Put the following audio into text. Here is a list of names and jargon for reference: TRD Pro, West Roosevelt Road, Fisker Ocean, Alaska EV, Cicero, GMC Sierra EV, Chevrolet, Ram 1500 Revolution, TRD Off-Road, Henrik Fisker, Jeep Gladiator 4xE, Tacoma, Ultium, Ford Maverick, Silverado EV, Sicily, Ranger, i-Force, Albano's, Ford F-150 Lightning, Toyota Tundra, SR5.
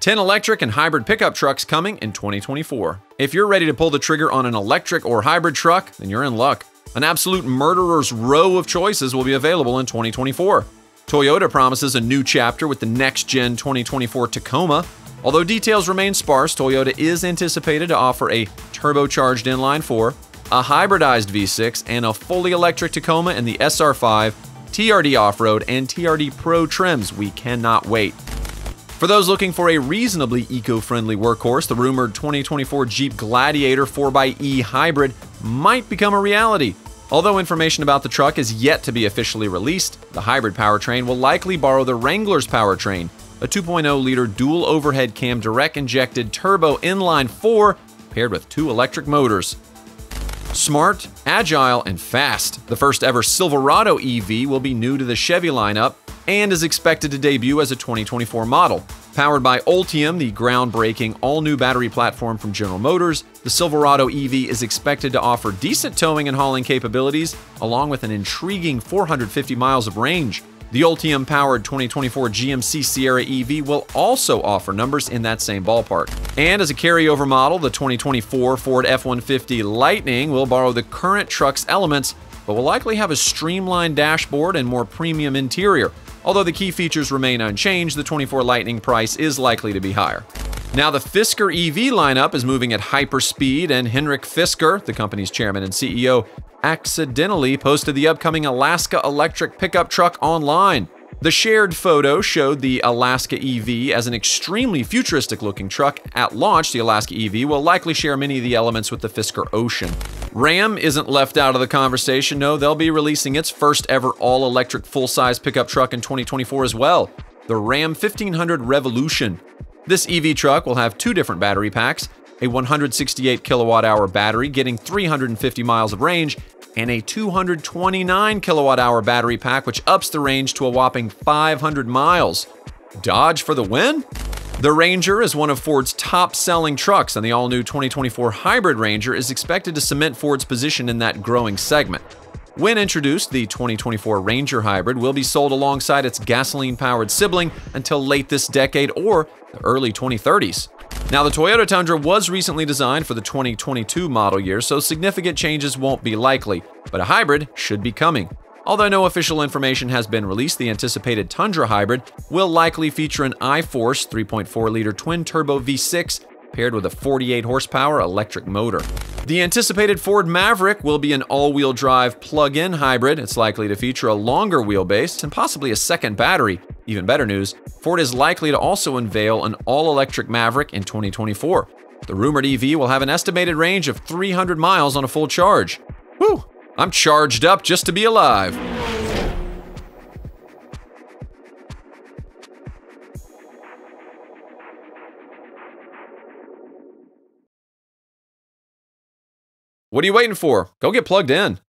10 electric and hybrid pickup trucks coming in 2024. If you're ready to pull the trigger on an electric or hybrid truck, then you're in luck. An absolute murderer's row of choices will be available in 2024. Toyota promises a new chapter with the next-gen 2024 Tacoma. Although details remain sparse, Toyota is anticipated to offer a turbocharged inline-4, a hybridized V6, and a fully electric Tacoma in the SR5, TRD Off-Road, and TRD Pro trims. We cannot wait. For those looking for a reasonably eco-friendly workhorse, the rumored 2024 Jeep Gladiator 4xE hybrid might become a reality. Although information about the truck is yet to be officially released, the hybrid powertrain will likely borrow the Wrangler's powertrain, a 2.0-liter dual overhead cam direct-injected turbo inline-4 paired with two electric motors. Smart, agile, and fast, the first-ever Silverado EV will be new to the Chevy lineup and is expected to debut as a 2024 model. Powered by Ultium, the groundbreaking all-new battery platform from General Motors, the Silverado EV is expected to offer decent towing and hauling capabilities, along with an intriguing 450 miles of range. The Ultium-powered 2024 GMC Sierra EV will also offer numbers in that same ballpark. And as a carryover model, the 2024 Ford F-150 Lightning will borrow the current truck's elements, but will likely have a streamlined dashboard and more premium interior. Although the key features remain unchanged, the 2024 Lightning price is likely to be higher. Now, the Fisker EV lineup is moving at hyperspeed, and Henrik Fisker, the company's chairman and CEO, accidentally posted the upcoming Alaska electric pickup truck online. The shared photo showed the Alaska EV as an extremely futuristic-looking truck. At launch, the Alaska EV will likely share many of the elements with the Fisker Ocean. Ram isn't left out of the conversation. No, they'll be releasing its first-ever all-electric full-size pickup truck in 2024 as well, the Ram 1500 Revolution. This EV truck will have two different battery packs, a 168 kilowatt-hour battery getting 350 miles of range, and a 229 kilowatt-hour battery pack, which ups the range to a whopping 500 miles. Dodge for the win? The Ranger is one of Ford's top-selling trucks, and the all-new 2024 hybrid Ranger is expected to cement Ford's position in that growing segment. When introduced, the 2024 Ranger Hybrid will be sold alongside its gasoline-powered sibling until late this decade or the early 2030s. Now, the Toyota Tundra was recently designed for the 2022 model year, so significant changes won't be likely, but a hybrid should be coming. Although no official information has been released, the anticipated Tundra hybrid will likely feature an i-Force 3.4-liter twin-turbo V6 paired with a 48-horsepower electric motor. The anticipated Ford Maverick will be an all-wheel drive plug-in hybrid. It's likely to feature a longer wheelbase and possibly a second battery. Even better news, Ford is likely to also unveil an all-electric Maverick in 2024. The rumored EV will have an estimated range of 300 miles on a full charge. Whew! I'm charged up just to be alive. What are you waiting for? Go get plugged in.